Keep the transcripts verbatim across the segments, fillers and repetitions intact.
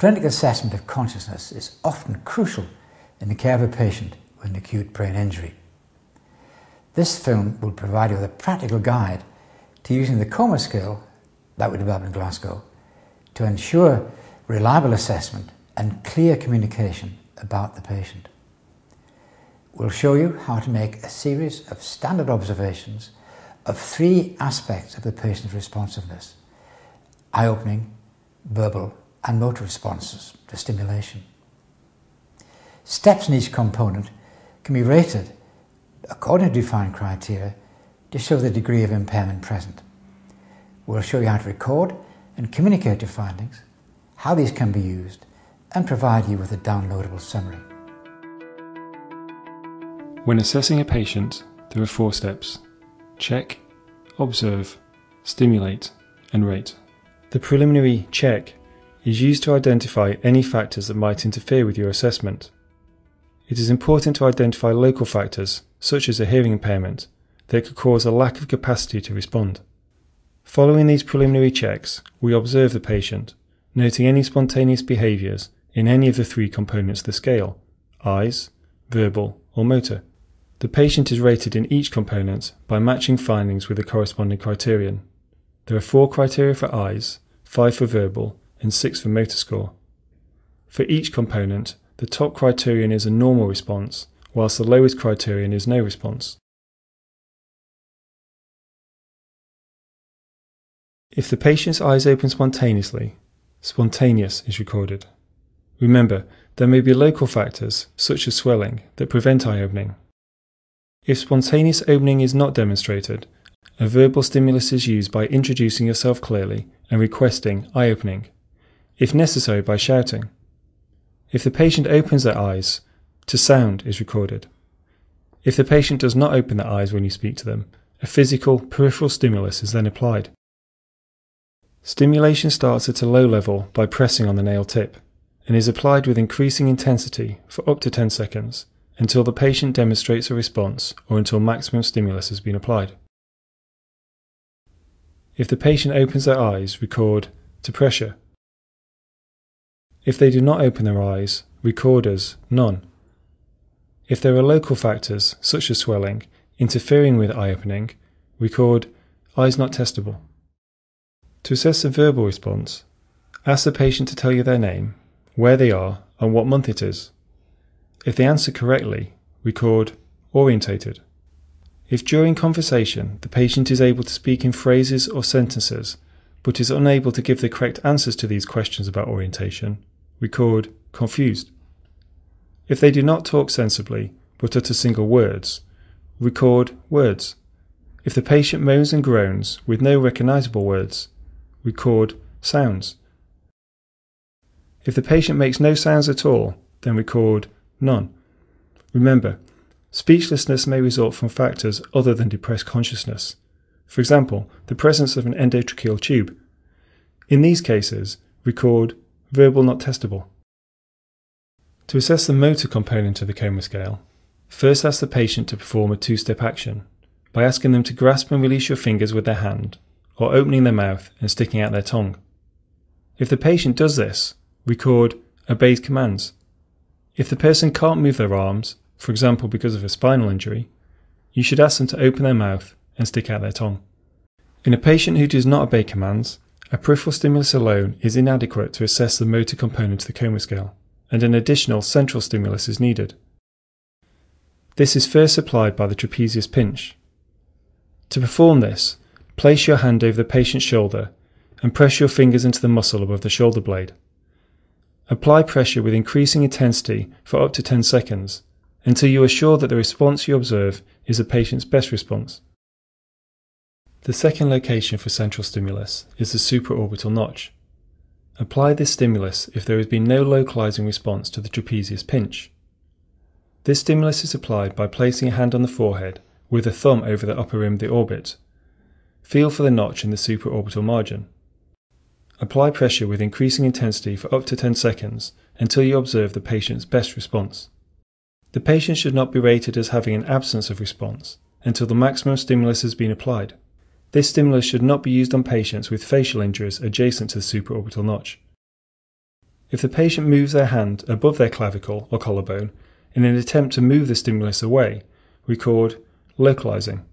Clinic assessment of consciousness is often crucial in the care of a patient with an acute brain injury. This film will provide you with a practical guide to using the coma scale that we developed in Glasgow to ensure reliable assessment and clear communication about the patient. We'll show you how to make a series of standard observations of three aspects of the patient's responsiveness: eye-opening, verbal and motor responses to stimulation. Steps in each component can be rated according to defined criteria to show the degree of impairment present. We'll show you how to record and communicate your findings, how these can be used, and provide you with a downloadable summary. When assessing a patient, there are four steps: check, observe, stimulate, and rate. The preliminary check is used to identify any factors that might interfere with your assessment. It is important to identify local factors, such as a hearing impairment, that could cause a lack of capacity to respond. Following these preliminary checks, we observe the patient, noting any spontaneous behaviours in any of the three components of the scale: eyes, verbal, or motor. The patient is rated in each component by matching findings with the corresponding criterion. There are four criteria for eyes, five for verbal, and six for motor score. For each component, the top criterion is a normal response, whilst the lowest criterion is no response. If the patient's eyes open spontaneously, spontaneous is recorded. Remember, there may be local factors, such as swelling, that prevent eye opening. If spontaneous opening is not demonstrated, a verbal stimulus is used by introducing yourself clearly and requesting eye opening, if necessary by shouting. If the patient opens their eyes, to sound is recorded. If the patient does not open their eyes when you speak to them, a physical, peripheral stimulus is then applied. Stimulation starts at a low level by pressing on the nail tip and is applied with increasing intensity for up to ten seconds until the patient demonstrates a response or until maximum stimulus has been applied. If the patient opens their eyes, record to pressure. If they do not open their eyes, record as none. If there are local factors, such as swelling, interfering with eye opening, record eyes not testable. To assess the verbal response, ask the patient to tell you their name, where they are, and what month it is. If they answer correctly, record orientated. If during conversation the patient is able to speak in phrases or sentences, but is unable to give the correct answers to these questions about orientation, record confused. If they do not talk sensibly, but utter single words, record words. If the patient moans and groans with no recognizable words, record sounds. If the patient makes no sounds at all, then record none. Remember, speechlessness may result from factors other than depressed consciousness. For example, the presence of an endotracheal tube. In these cases, record verbal not testable. To assess the motor component of the coma scale, first ask the patient to perform a two-step action by asking them to grasp and release your fingers with their hand, or opening their mouth and sticking out their tongue. If the patient does this, record obeys commands. If the person can't move their arms, for example because of a spinal injury, you should ask them to open their mouth and stick out their tongue. In a patient who does not obey commands, a peripheral stimulus alone is inadequate to assess the motor component of the coma scale, and an additional central stimulus is needed. This is first supplied by the trapezius pinch. To perform this, place your hand over the patient's shoulder and press your fingers into the muscle above the shoulder blade. Apply pressure with increasing intensity for up to ten seconds until you are sure that the response you observe is the patient's best response. The second location for central stimulus is the supraorbital notch. Apply this stimulus if there has been no localizing response to the trapezius pinch. This stimulus is applied by placing a hand on the forehead with a thumb over the upper rim of the orbit. Feel for the notch in the supraorbital margin. Apply pressure with increasing intensity for up to ten seconds until you observe the patient's best response. The patient should not be rated as having an absence of response until the maximum stimulus has been applied. This stimulus should not be used on patients with facial injuries adjacent to the supraorbital notch. If the patient moves their hand above their clavicle or collarbone in an attempt to move the stimulus away, we called localizing.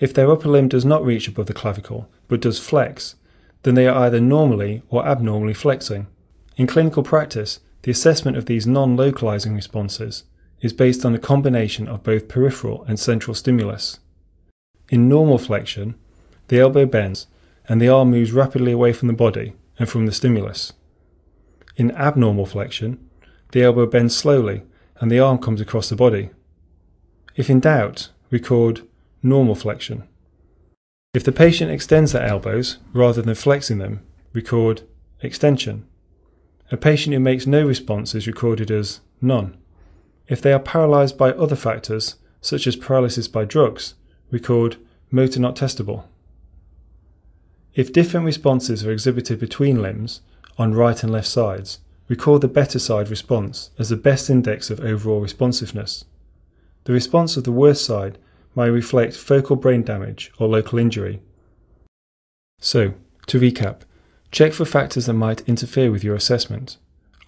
If their upper limb does not reach above the clavicle but does flex, then they are either normally or abnormally flexing. In clinical practice, the assessment of these non-localizing responses is based on a combination of both peripheral and central stimulus. In normal flexion, the elbow bends and the arm moves rapidly away from the body and from the stimulus. In abnormal flexion, the elbow bends slowly and the arm comes across the body. If in doubt, record normal flexion. If the patient extends their elbows rather than flexing them, record extension. A patient who makes no response is recorded as none. If they are paralysed by other factors, such as paralysis by drugs, record motor not testable. If different responses are exhibited between limbs, on right and left sides, record the better side response as the best index of overall responsiveness. The response of the worst side may reflect focal brain damage or local injury. So, to recap, check for factors that might interfere with your assessment.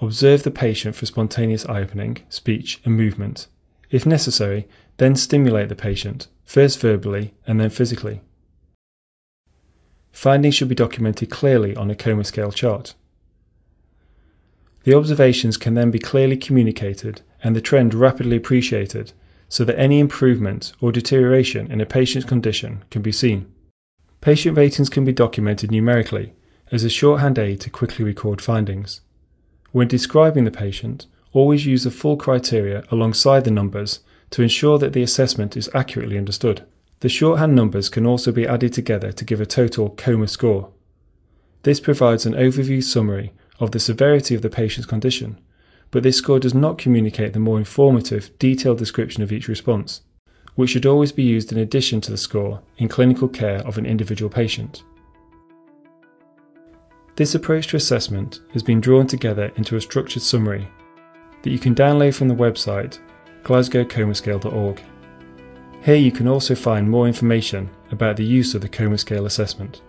Observe the patient for spontaneous eye-opening, speech and movement. If necessary, then stimulate the patient, first verbally and then physically. Findings should be documented clearly on a coma scale chart. The observations can then be clearly communicated and the trend rapidly appreciated, so that any improvement or deterioration in a patient's condition can be seen. Patient ratings can be documented numerically as a shorthand aid to quickly record findings. When describing the patient, always use the full criteria alongside the numbers to ensure that the assessment is accurately understood. The shorthand numbers can also be added together to give a total coma score. This provides an overview summary of the severity of the patient's condition, but this score does not communicate the more informative, detailed description of each response, which should always be used in addition to the score in clinical care of an individual patient. This approach to assessment has been drawn together into a structured summary that you can download from the website Glasgow Coma Scale dot org. Here you can also find more information about the use of the Coma Scale assessment.